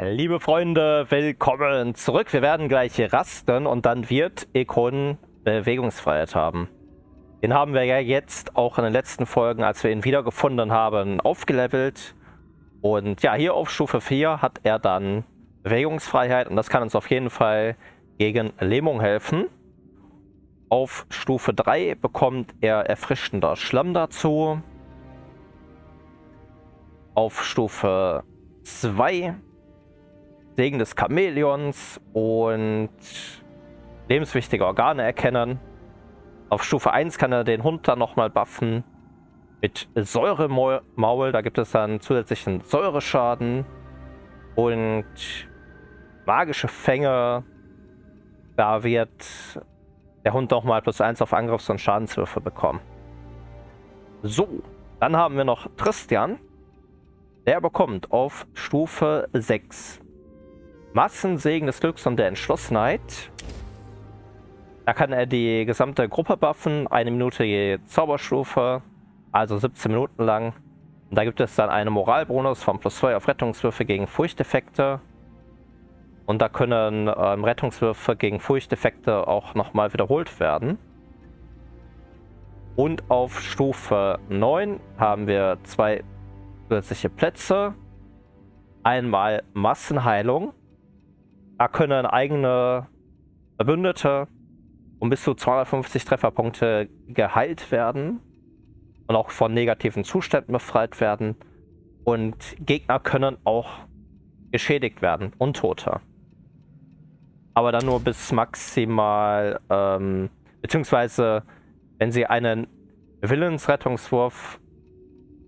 Liebe Freunde, willkommen zurück. Wir werden gleich rasten und dann wird Ikon Bewegungsfreiheit haben. Den haben wir ja jetzt auch in den letzten Folgen, als wir ihn wiedergefunden haben, aufgelevelt. Und ja, hier auf Stufe 4 hat er dann Bewegungsfreiheit und das kann uns auf jeden Fall gegen Lähmung helfen. Auf Stufe 3 bekommt er erfrischender Schlamm dazu. Auf Stufe 2 Segen des Chamäleons und lebenswichtige Organe erkennen. Auf Stufe 1 kann er den Hund dann nochmal buffen mit Säuremaul. Da gibt es dann zusätzlichen Säureschaden und magische Fänge. Da wird der Hund nochmal +1 auf Angriffs- und Schadenswürfe bekommen. So, dann haben wir noch Tristian. Der bekommt auf Stufe 6 Massensegen des Glücks und der Entschlossenheit. Da kann er die gesamte Gruppe buffen. 1 Minute je Zauberstufe. Also 17 Minuten lang. Und da gibt es dann einen Moralbonus von +2 auf Rettungswürfe gegen Furchteffekte. Und da können Rettungswürfe gegen Furchteffekte auch nochmal wiederholt werden. Und auf Stufe 9 haben wir 2 zusätzliche Plätze. Einmal Massenheilung. Da können eigene Verbündete um bis zu 250 Trefferpunkte geheilt werden und auch von negativen Zuständen befreit werden. Und Gegner können auch geschädigt werden, Untote. Aber dann nur bis maximal, beziehungsweise wenn sie einen Willensrettungswurf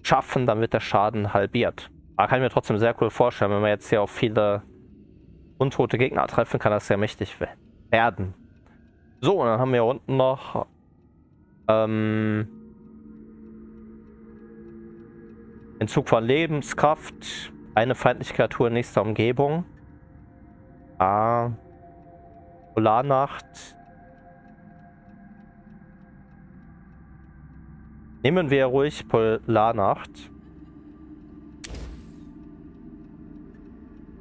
schaffen, dann wird der Schaden halbiert. Aber kann ich mir trotzdem sehr cool vorstellen, wenn man jetzt hier auf viele untote Gegner treffen kann, das sehr mächtig werden. So, und dann haben wir hier unten noch Entzug von Lebenskraft, eine feindliche Kreatur in nächster Umgebung, Polarnacht. Nehmen wir ruhig Polarnacht.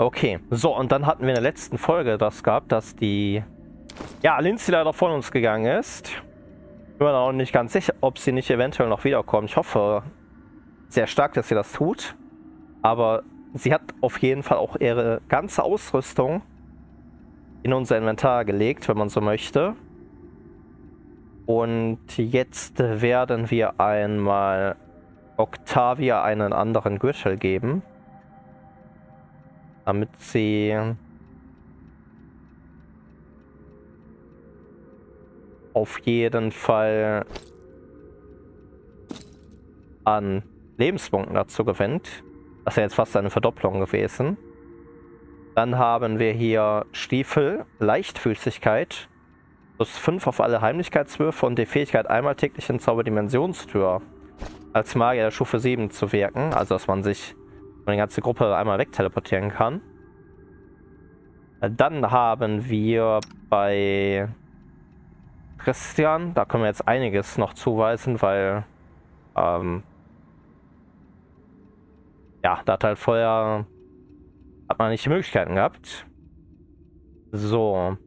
Okay, so, und dann hatten wir in der letzten Folge das gehabt, dass die Lindsay leider von uns gegangen ist. Ich bin mir auch nicht ganz sicher, ob sie nicht eventuell noch wiederkommt. Ich hoffe sehr stark, dass sie das tut. Aber sie hat auf jeden Fall auch ihre ganze Ausrüstung in unser Inventar gelegt, wenn man so möchte. Und jetzt werden wir einmal Octavia einen anderen Gürtel geben, damit sie auf jeden Fall an Lebenspunkten dazu gewinnt. Das ist ja jetzt fast eine Verdopplung gewesen. Dann haben wir hier Stiefel, Leichtfüßigkeit, +5 auf alle Heimlichkeitswürfe und die Fähigkeit, einmal täglich in Zauberdimensionstür als Magier der Stufe 7 zu wirken. Also, dass man sich die ganze Gruppe einmal wegteleportieren kann. Dann haben wir bei Tristian, da können wir jetzt einiges noch zuweisen, weil ja, da hat halt vorher man nicht die Möglichkeiten gehabt. So.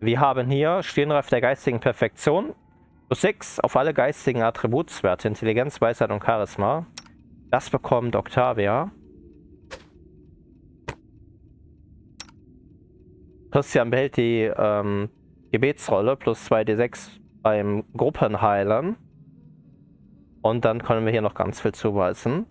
Wir haben hier Stirnreif der geistigen Perfektion. +6 auf alle geistigen Attributswerte, Intelligenz, Weisheit und Charisma. Das bekommt Octavia. Tristian behält die Gebetsrolle, +2d6 beim Gruppenheilern. Und dann können wir hier noch ganz viel zuweisen.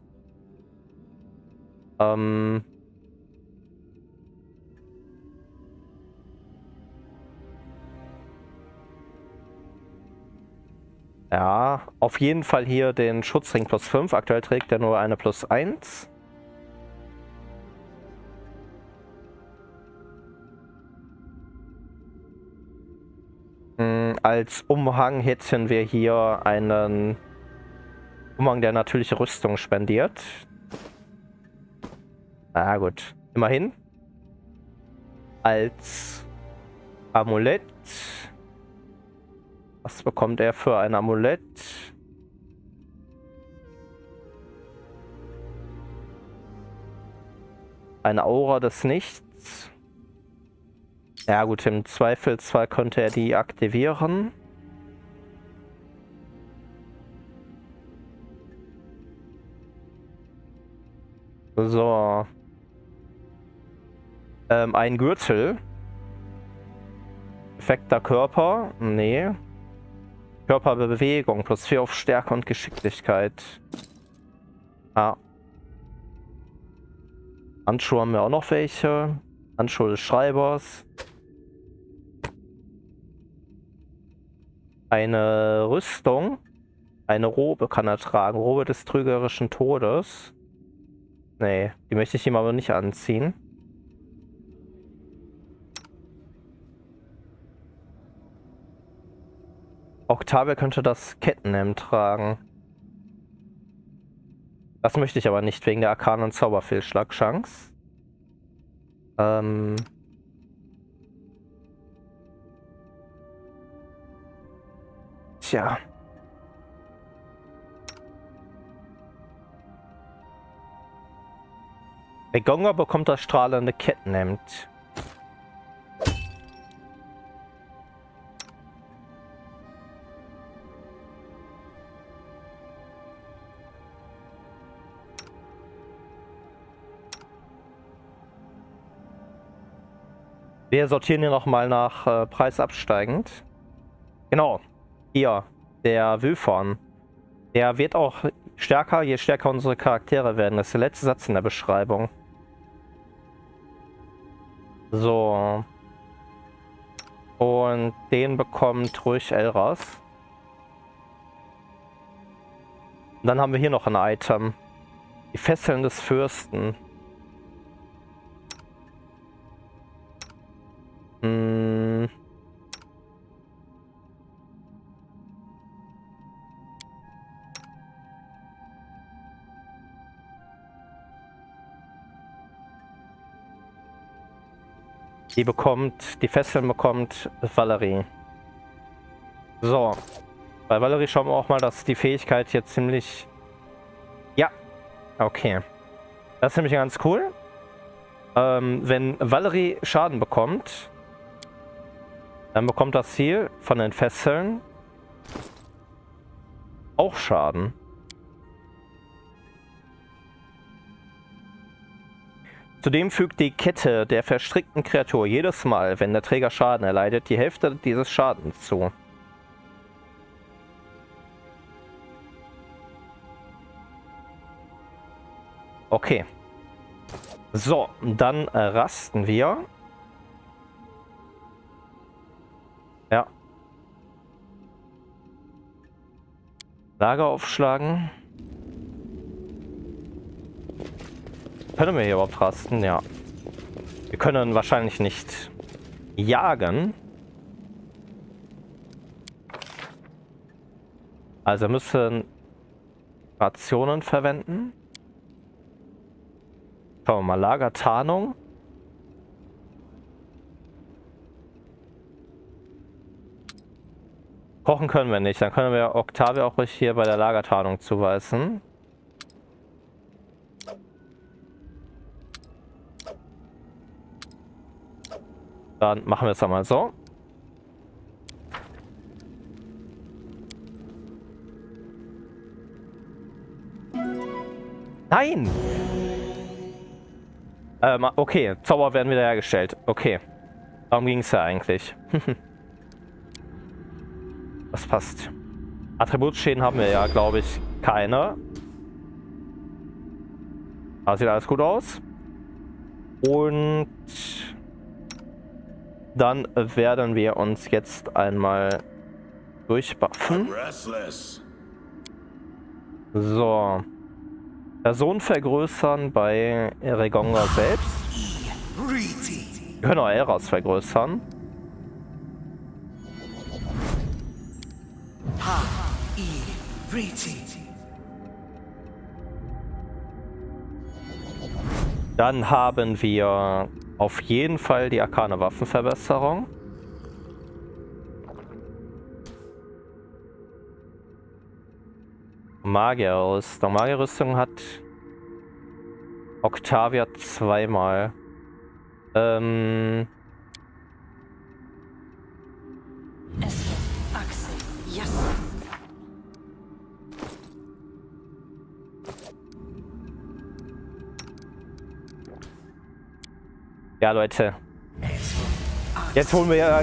Ja, auf jeden Fall hier den Schutzring +5. Aktuell trägt er nur eine +1. Als Umhang hätten wir hier einen Umhang, der natürliche Rüstung spendiert. Na gut, immerhin. Als Amulett. Was bekommt er für ein Amulett? Eine Aura des Nichts. Ja gut, im Zweifelsfall könnte er die aktivieren. So. Ein Gürtel. Perfekter Körper. Nee. Körperbewegung. Plus 4 auf Stärke und Geschicklichkeit. Ah. Handschuhe haben wir auch noch welche. Handschuhe des Schreibers. Eine Rüstung. Eine Robe kann er tragen. Robe des trügerischen Todes. Nee, die möchte ich ihm aber nicht anziehen. Octavia könnte das Kettenhemd tragen. Das möchte ich aber nicht, wegen der arkanen Zauberfehlschlagchance. Tja. Regongar bekommt das strahlende Kettenhemd. Wir sortieren hier nochmal nach Preis absteigend. Genau. Hier, der Wülfern. Der wird auch stärker, je stärker unsere Charaktere werden. Das ist der letzte Satz in der Beschreibung. So. Und den bekommt ruhig Elras. Und dann haben wir hier noch ein Item. Die Fesseln des Fürsten. Die Fesseln bekommt Valerie. So. Bei Valerie schauen wir auch mal, dass die Fähigkeit hier ziemlich... Ja. Okay. Das ist nämlich ganz cool. Wenn Valerie Schaden bekommt, dann bekommt das Ziel von den Fesseln auch Schaden. Zudem fügt die Kette der verstrickten Kreatur jedes Mal, wenn der Träger Schaden erleidet, die Hälfte dieses Schadens zu. Okay. So, dann rasten wir. Ja. Lager aufschlagen. Können wir hier überhaupt rasten? Ja. Wir können wahrscheinlich nicht jagen. Also müssen Rationen verwenden. Schauen wir mal. Lagertarnung. Kochen können wir nicht. Dann können wir Octavia auch ruhig hier bei der Lagertarnung zuweisen. Dann machen wir es einmal so. Nein! Okay, Zauber werden wieder hergestellt. Okay. Darum ging es ja eigentlich. Das passt. Attributschäden haben wir ja, glaube ich, keine. Da sieht alles gut aus. Und... dann werden wir uns jetzt einmal durchbuffen. So. Person vergrößern bei Regongar selbst. Wir können auch Elras vergrößern. Dann haben wir... auf jeden Fall die arkane Waffenverbesserung. Magierrüstung. Magierrüstung hat Octavia zweimal. Ja, Leute. Jetzt holen wir ja...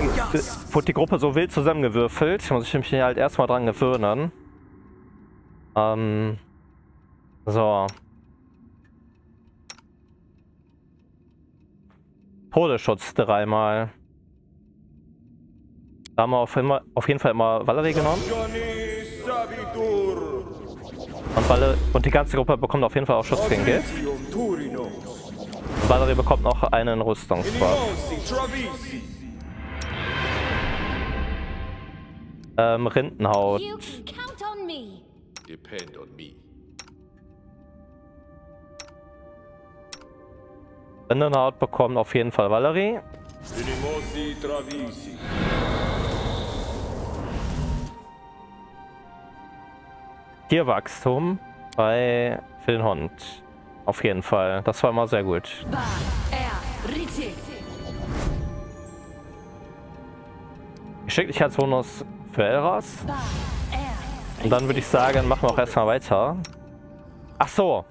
Wurde die Gruppe so wild zusammengewürfelt. Muss ich mich halt erstmal dran gewöhnen. So. Todesschutz dreimal. Da haben wir auf jeden Fall immer Valerie genommen. Und die ganze Gruppe bekommt auf jeden Fall auch Schutz gegen Gilt. Valerie bekommt noch einen Rüstungsbuff. Rindenhaut. Rindenhaut bekommt auf jeden Fall Valerie. Tierwachstum bei Phil Hond. Auf jeden Fall. Das war immer sehr gut. Geschicklichkeitsbonus für Elras. Und dann würde ich sagen, machen wir auch erstmal weiter. Ach so.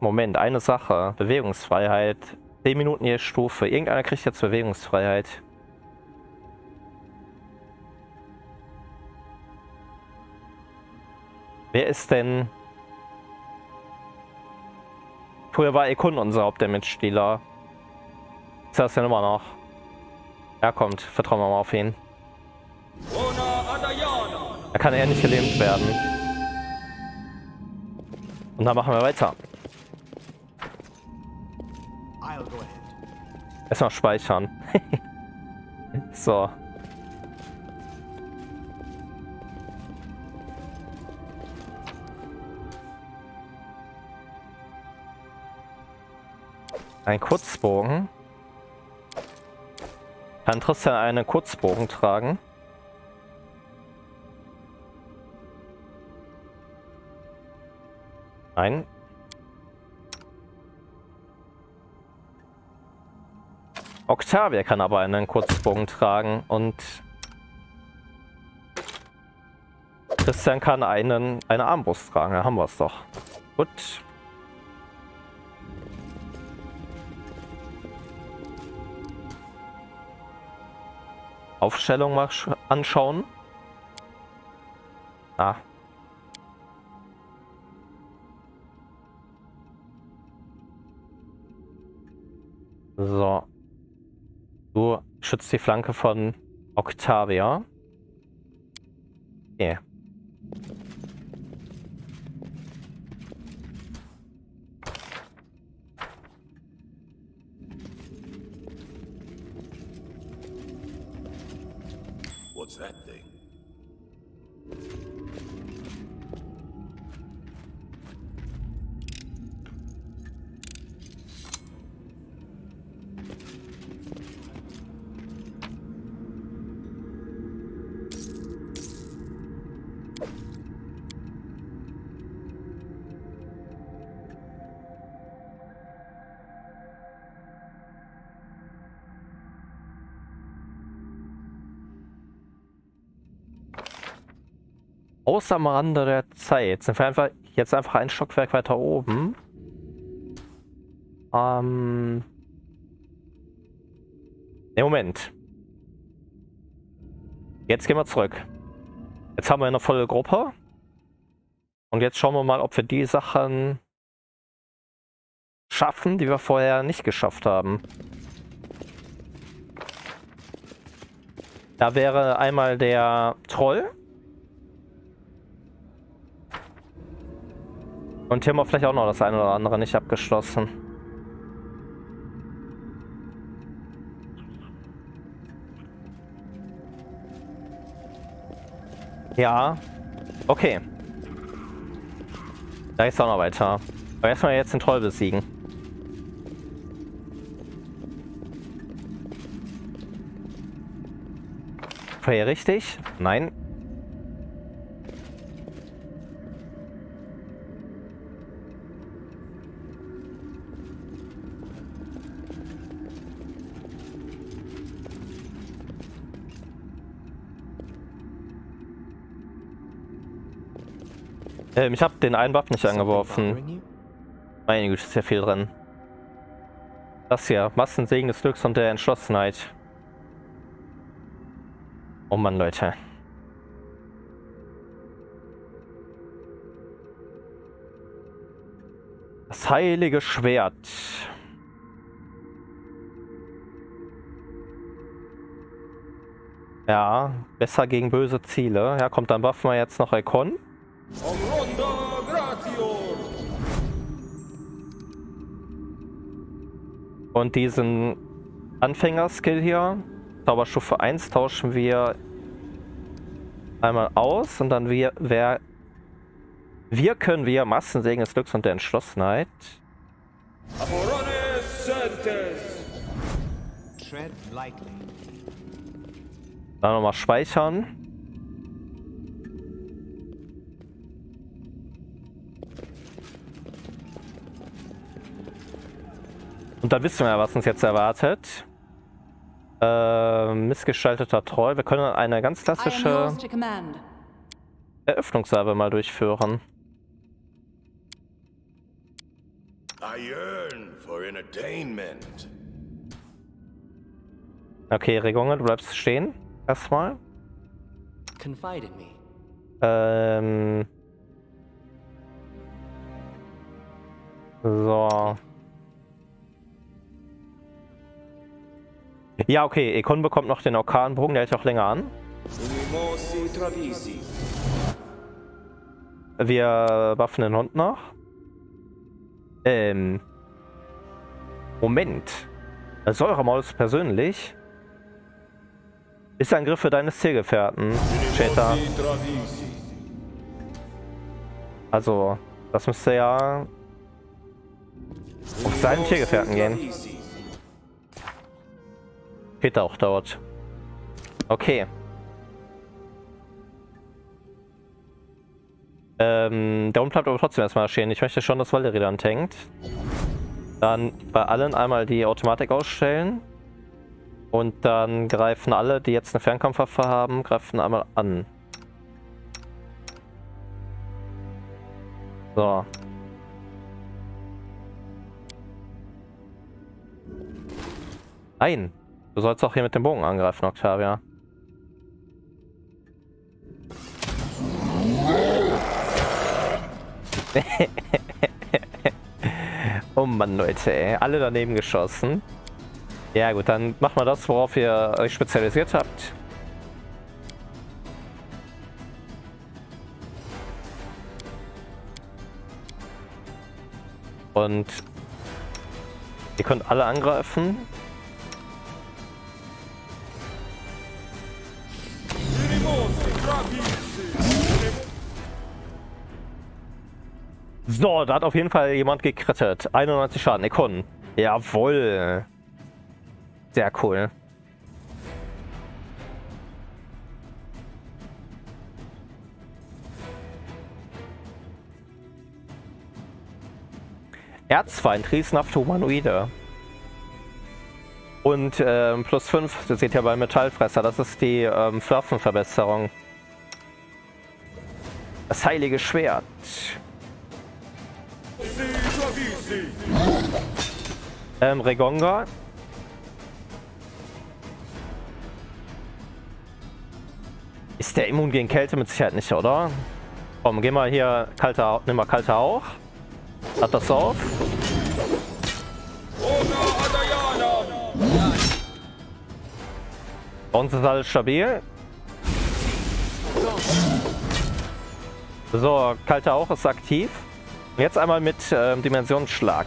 Moment, eine Sache. Bewegungsfreiheit. 10 Minuten je Stufe. Irgendeiner kriegt jetzt Bewegungsfreiheit. Wer ist denn... Früher war Ekun unser Hauptdamage-Dealer. Ist das denn immer noch? Ja, kommt. Vertrauen wir mal auf ihn. Da kann er nicht gelähmt werden. Und dann machen wir weiter. Erstmal speichern. So. Ein Kurzbogen. Kann Tristian einen Kurzbogen tragen? Nein. Octavia kann aber einen Kurzbogen tragen und Tristian kann eine Armbrust tragen. Da haben wir es doch. Gut. Aufstellung mal anschauen. Ah. So. Du schützt die Flanke von Octavia. Okay. Außer am Rande der Zeit. Sind wir einfach jetzt einfach ein Stockwerk weiter oben. Ne, Moment. Jetzt gehen wir zurück. Jetzt haben wir eine volle Gruppe. Und jetzt schauen wir mal, ob wir die Sachen schaffen, die wir vorher nicht geschafft haben. Da wäre einmal der Troll. Und hier haben wir vielleicht auch noch das eine oder andere nicht abgeschlossen. Ja. Okay. Da geht's auch noch weiter. Aber erstmal jetzt den Troll besiegen. War hier richtig? Nein. Ich habe den einen Buff nicht angeworfen. Meine Güte, ist ja viel drin. Das hier, Massensegen des Glücks und der Entschlossenheit. Oh Mann, Leute. Das heilige Schwert. Ja, besser gegen böse Ziele. Ja, kommt, dann buffen wir jetzt noch Ekun. Und diesen Anfänger-Skill hier, Zauberstufe 1, tauschen wir einmal aus und dann können wir Massensegen des Glücks und der Entschlossenheit. Dann nochmal speichern. Und dann wissen wir ja, was uns jetzt erwartet. Missgestalteter Troll. Wir können eine ganz klassische Eröffnungssalbe mal durchführen. Okay, Regongar, du bleibst stehen. Erstmal. So. Ja, okay, Ekun bekommt noch den Orkanbogen, der hält auch länger an. Wir buffen den Hund noch. Moment. Säuremaus persönlich. Ist ein Griff für deines Zielgefährten, Chater. Also, das müsste ja auf seinen Zielgefährten gehen. Hit auch dauert. Okay. Der Hund bleibt aber trotzdem erstmal stehen. Ich möchte schon, dass Valerie dann tankt. Dann bei allen einmal die Automatik ausstellen. Und dann greifen alle, die jetzt eine Fernkampfwaffe haben, greifen einmal an. So. Nein. Du sollst auch hier mit dem Bogen angreifen, Octavia. Oh Mann, Leute, ey. Alle daneben geschossen. Ja gut, dann machen wir das, worauf ihr euch spezialisiert habt. Und ihr könnt alle angreifen. So, da hat auf jeden Fall jemand gekrittet. 91 Schaden, Ekun. Jawohl. Sehr cool. Erzfeind, riesenhafte Humanoide. Und plus 5, das seht ihr bei Metallfresser, das ist die Waffenverbesserung. Das heilige Schwert. Regongar. Ist der immun gegen Kälte? Mit Sicherheit nicht, oder? Komm, geh mal hier, nimm mal kalter Hauch. Hat das auf. Bei uns ist alles stabil. So, kalter Hauch ist aktiv. Jetzt einmal mit Dimensionsschlag.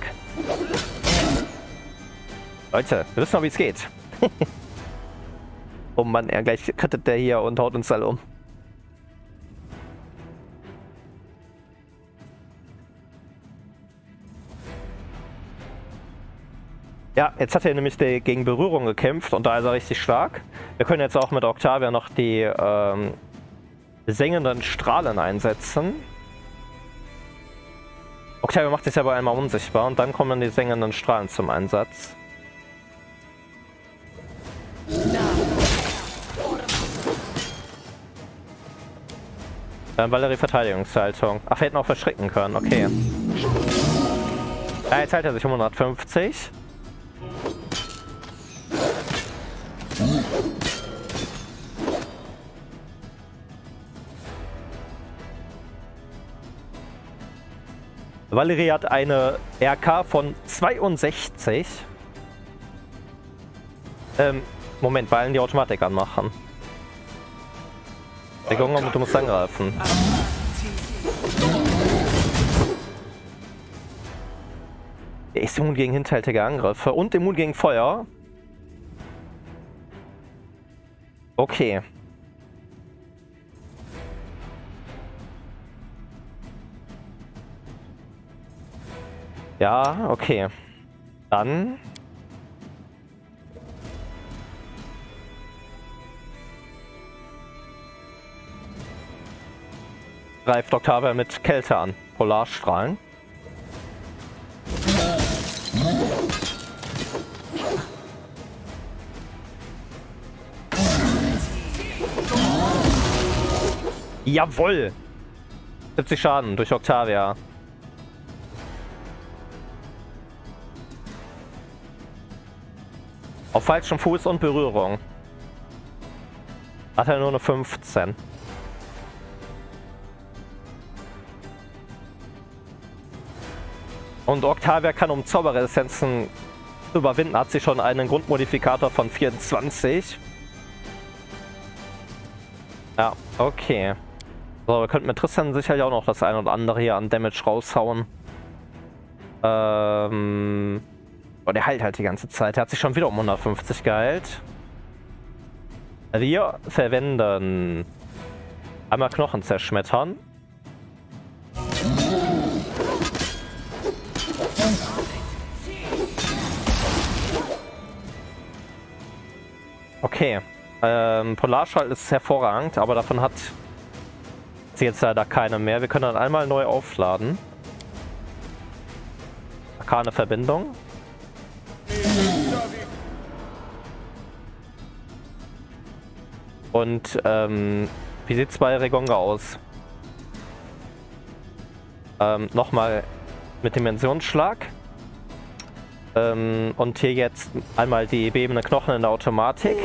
Leute, wir wissen noch, wie es geht. Oh Mann, er gleich cuttet der hier und haut uns alle um. Ja, jetzt hat er nämlich gegen Berührung gekämpft und da ist er richtig stark. Wir können jetzt auch mit Octavia noch die sengenden Strahlen einsetzen. Octavia macht sich aber einmal unsichtbar und dann kommen die sengenden Strahlen zum Einsatz. Valerie Verteidigungshaltung. Ach, wir hätten auch verschrecken können, okay. Ja, jetzt hält er sich um 150. Valerie hat eine RK von 62. Moment, Ballen die Automatik anmachen. Regongar, du musst angreifen. Er ist immun gegen hinterhältige Angriffe und immun gegen Feuer. Okay. Ja, okay. Dann... greift Octavia mit Kälte an. Polarstrahlen. Jawohl! 70 Schaden durch Octavia. Auf falschem Fuß und Berührung. Hat er nur eine 15. Und Octavia kann, um Zauberresistenzen zu überwinden, hat sie schon einen Grundmodifikator von 24. Ja, okay. So, wir könnten mit Tristian sicherlich auch noch das ein oder andere hier an Damage raushauen. Oh, der heilt halt die ganze Zeit. Der hat sich schon wieder um 150 geheilt. Wir verwenden... einmal Knochen zerschmettern. Okay, Polarschall ist hervorragend, aber davon hat sie jetzt leider keine mehr. Wir können dann einmal neu aufladen. Arkane Verbindung. Und wie sieht es bei Regongar aus? Nochmal mit Dimensionsschlag. Und hier jetzt einmal die bebenden Knochen in der Automatik.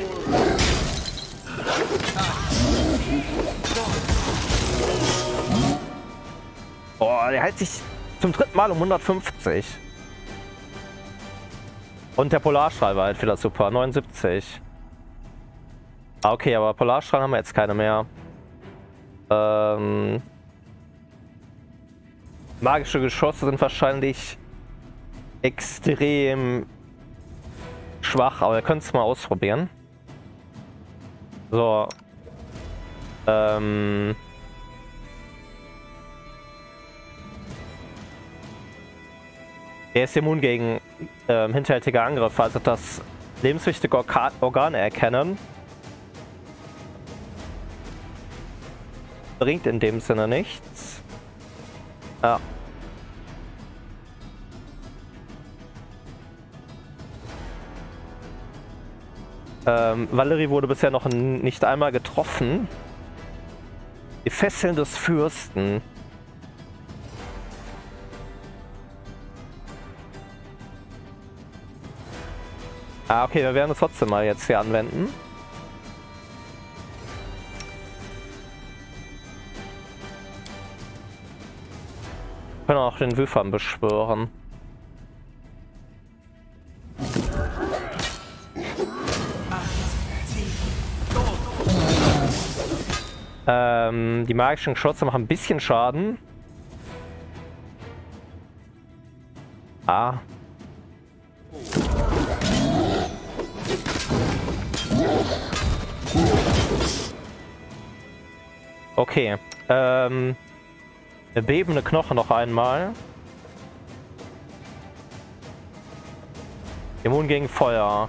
Boah, der heilt sich zum dritten Mal um 150. Und der Polarstrahl war halt wieder super, 79. Ah, okay, aber Polarstrahl haben wir jetzt keine mehr. Magische Geschosse sind wahrscheinlich... extrem schwach, aber wir können es mal ausprobieren. So. Er ist immun gegen hinterhältige Angriffe, also das lebenswichtige Organe erkennen. Bringt in dem Sinne nichts. Ja. Valerie wurde bisher noch nicht einmal getroffen. Die Fesseln des Fürsten. Ah, okay, wir werden es trotzdem mal jetzt hier anwenden. Wir können auch den Wülfern beschwören. Die magischen Geschosse machen ein bisschen Schaden. Ah. Okay. Eine bebende Knoche noch einmal. Immun gegen Feuer.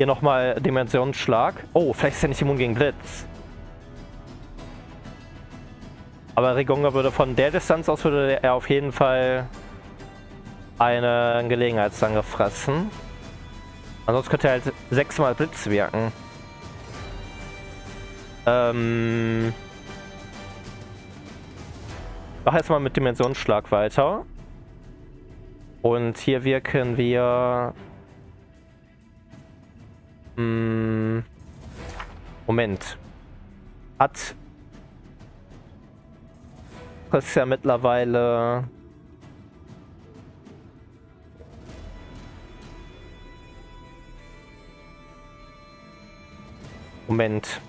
Hier nochmal Dimensionsschlag. Oh, vielleicht ist er nicht immun gegen Blitz. Aber Regongar würde von der Distanz aus, würde er auf jeden Fall einen Gelegenheitsangriff fressen. Ansonsten könnte er halt 6-mal Blitz wirken. Mach erstmal mit Dimensionsschlag weiter. Und hier wirken wir... Moment. Hat... Das ist ja mittlerweile... Moment.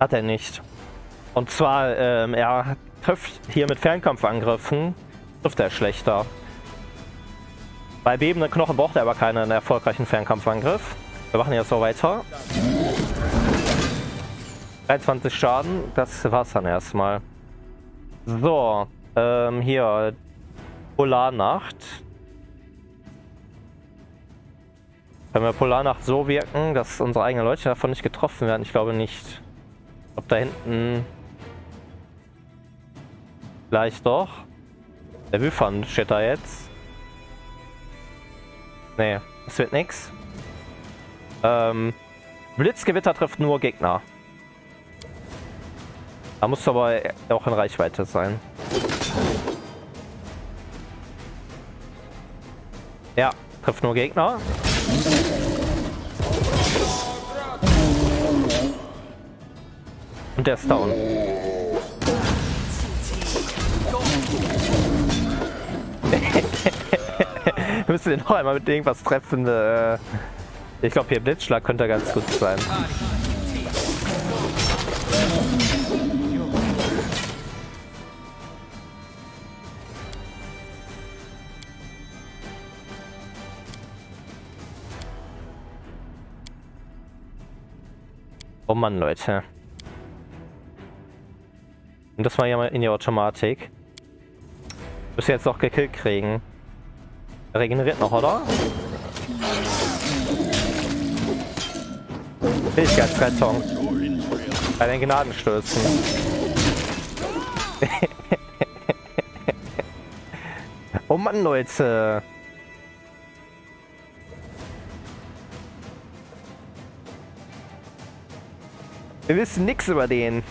Hat er nicht. Und zwar, er trifft hier mit Fernkampfangriffen, trifft er schlechter. Bei bebenden Knochen braucht er aber keinen erfolgreichen Fernkampfangriff. Wir machen jetzt so weiter. 23 Schaden, das war's dann erstmal. So, hier, Polarnacht. Können wir Polarnacht so wirken, dass unsere eigenen Leute davon nicht getroffen werden? Ich glaube nicht. Ob da hinten... Vielleicht doch. Der Wülfern steht da jetzt. Nee, das wird nix. Blitzgewitter trifft nur Gegner. Da musst du aber auch in Reichweite sein. Ja, trifft nur Gegner. Und der ist down. Wir müssen den noch einmal mit irgendwas treffen. Ich glaube, hier Blitzschlag könnte ganz gut sein. Oh Mann, Leute. Und das war ja mal in die Automatik. Müsst ihr jetzt noch gekillt kriegen. Er regeneriert noch, oder? Fähigkeitsrettung. Bei den Gnadenstößen. Oh Mann, Leute. Wir wissen nichts über den.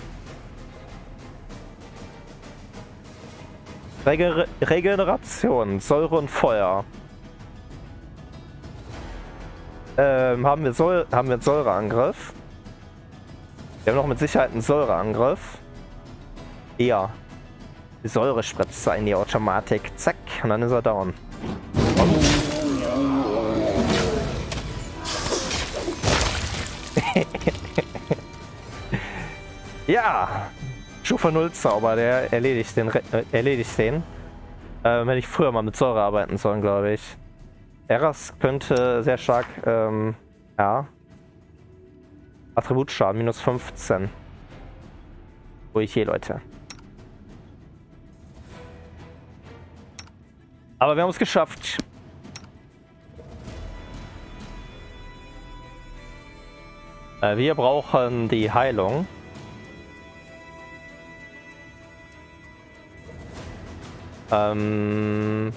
Regeneration, Säure und Feuer. Haben wir einen Säureangriff? Wir haben noch mit Sicherheit einen Säureangriff. Ja. Die Säure spritzt in die Automatik. Zack. Und dann ist er down. Ja. Stufe 0 Zauber, der erledigt den. Hätte ich früher mal mit Säure arbeiten sollen, glaube ich. Elras könnte sehr stark, ja. Attributschaden, minus 15. Wo ich je, Leute. Aber wir haben es geschafft. Wir brauchen die Heilung. Da oben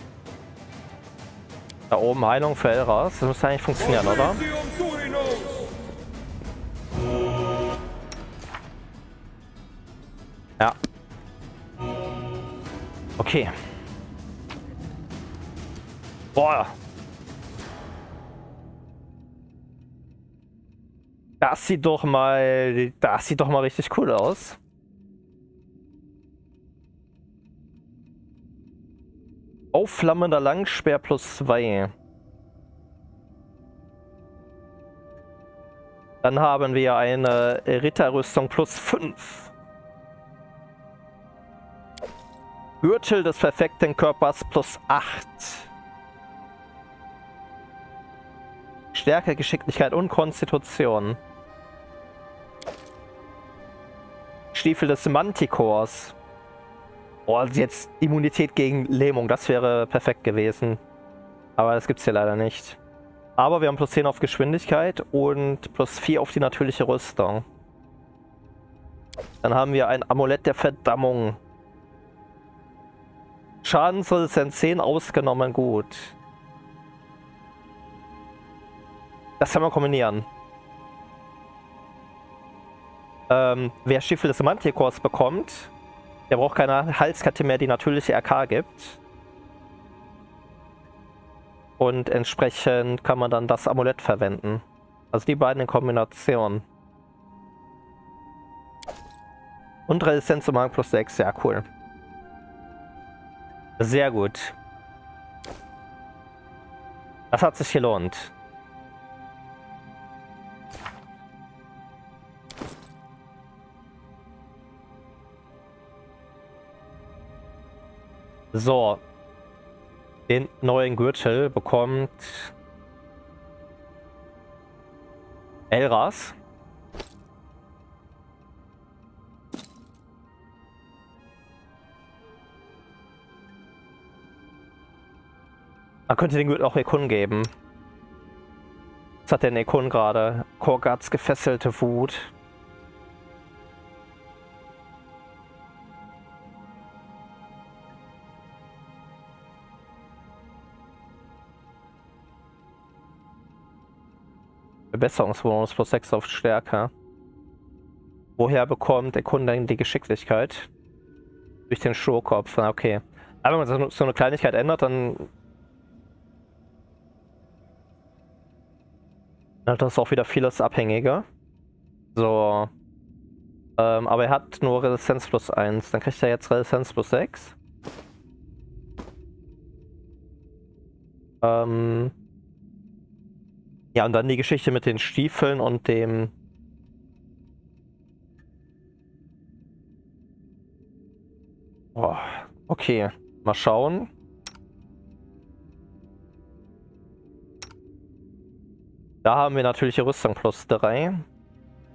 Heilung für Elras. Das müsste eigentlich funktionieren, oder? Ja. Okay. Boah. Das sieht doch mal richtig cool aus. Auf Flammender Langspeer plus 2. Dann haben wir eine Ritterrüstung plus 5. Gürtel des perfekten Körpers plus 8. Stärke, Geschicklichkeit und Konstitution. Stiefel des Mantikors. Oh, jetzt Immunität gegen Lähmung, das wäre perfekt gewesen. Aber das gibt's hier leider nicht. Aber wir haben plus 10 auf Geschwindigkeit und plus 4 auf die natürliche Rüstung. Dann haben wir ein Amulett der Verdammung. Schadensresistenz 10 ausgenommen, gut. Das kann man kombinieren. Wer Stiefel des Mantikors bekommt, der braucht keine Halskette mehr, die natürliche RK gibt. Und entsprechend kann man dann das Amulett verwenden. Also die beiden in Kombination. Und Resistenz zum Magen plus 6, ja cool. Sehr gut. Das hat sich gelohnt. So. Den neuen Gürtel bekommt Elras. Man könnte den Gürtel auch Ekun geben. Was hat denn Ekun gerade? Korgats gefesselte Wut. Verbesserungsbonus plus 6 auf Stärke. Woher bekommt der Kunde denn die Geschicklichkeit? Durch den Sturkopf, okay. Aber wenn man so eine Kleinigkeit ändert, dann das ist auch wieder vieles abhängiger. So. Aber er hat nur Resistenz plus 1. Dann kriegt er jetzt Resistenz plus 6. Ja, und dann die Geschichte mit den Stiefeln und dem... Oh, okay, mal schauen. Da haben wir natürliche Rüstung plus 3.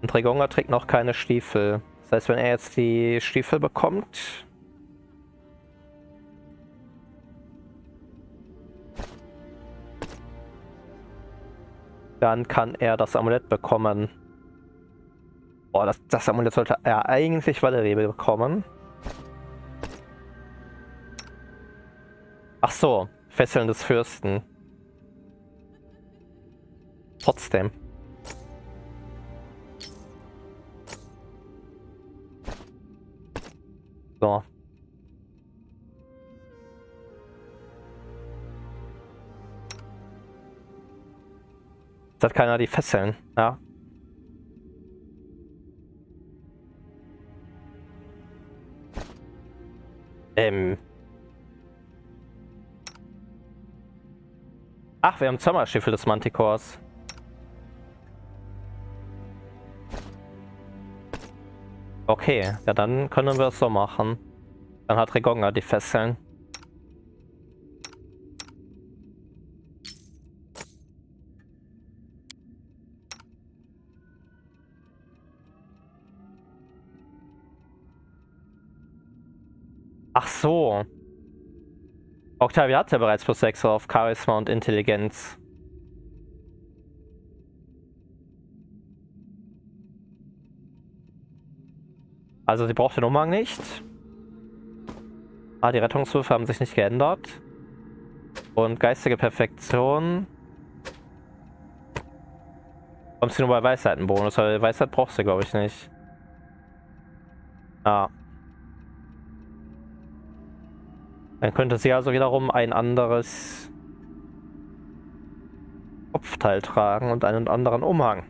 Und Regongar trägt noch keine Stiefel. Das heißt, wenn er jetzt die Stiefel bekommt... dann kann er das Amulett bekommen. Boah, das Amulett sollte er eigentlich Valerie bekommen. Ach so, Fesseln des Fürsten. Trotzdem. So. Hat keiner die Fesseln, ja. Ach, wir haben Sommerschiffel des Mantikors. Okay, ja dann können wir es so machen. Dann hat Regongar die Fesseln. Ach so. Octavia hat ja bereits plus 6 auf Charisma und Intelligenz. Also sie braucht den Umhang nicht. Ah, die Rettungswürfe haben sich nicht geändert. Und geistige Perfektion. Kommst du nur bei Weisheitenbonus, aber Weisheit brauchst du, glaube ich, nicht. Ah. Dann könnte sie also wiederum ein anderes Kopfteil tragen und einen anderen Umhang.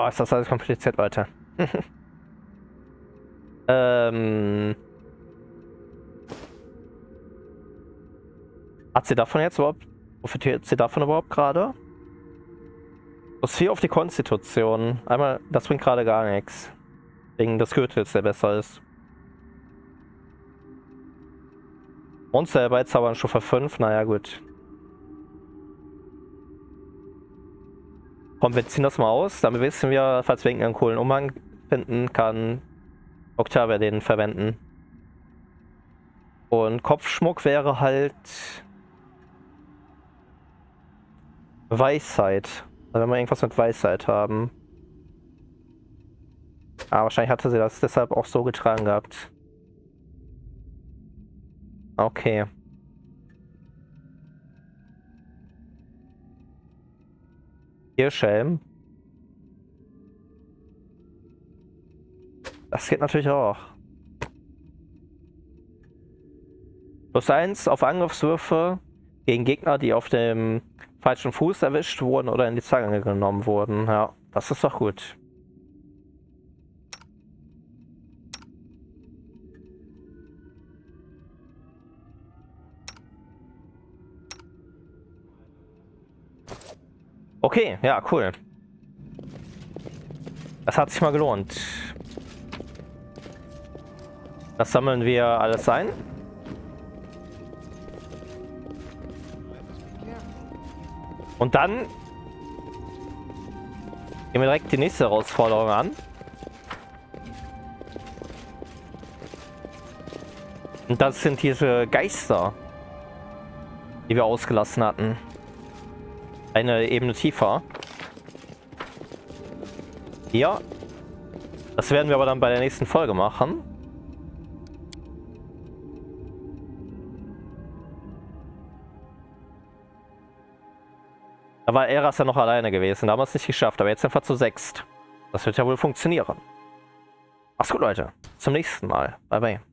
Oh, ist das alles kompliziert, Leute. Hat sie davon jetzt überhaupt... Profitiert sie davon überhaupt gerade? Das viel auf die Konstitution. Einmal, das bringt gerade gar nichts. Wegen des Gürtels, der besser ist. Monster herbeizaubern, Stufe 5. Naja, gut. Komm, wir ziehen das mal aus. Damit wissen wir, falls wir irgendeinen coolen Umhang finden, kann Octavia den verwenden. Und Kopfschmuck wäre halt... Weisheit. Also wenn wir irgendwas mit Weisheit haben. Aber wahrscheinlich hatte sie das deshalb auch so getragen gehabt. Okay. Hier, Schelm. Das geht natürlich auch. Plus 1 auf Angriffswürfe gegen Gegner, die auf dem falschen Fuß erwischt wurden oder in die Zange genommen wurden. Ja, das ist doch gut. Okay, ja, cool. Das hat sich mal gelohnt. Das sammeln wir alles ein. Und dann gehen wir direkt die nächste Herausforderung an. Und das sind diese Geister, die wir ausgelassen hatten. Eine Ebene tiefer. Ja. Das werden wir aber dann bei der nächsten Folge machen. Da war Elras ja noch alleine gewesen. Da haben wir es nicht geschafft. Aber jetzt sind wir zu sechst. Das wird ja wohl funktionieren. Mach's gut, Leute. Zum nächsten Mal. Bye, bye.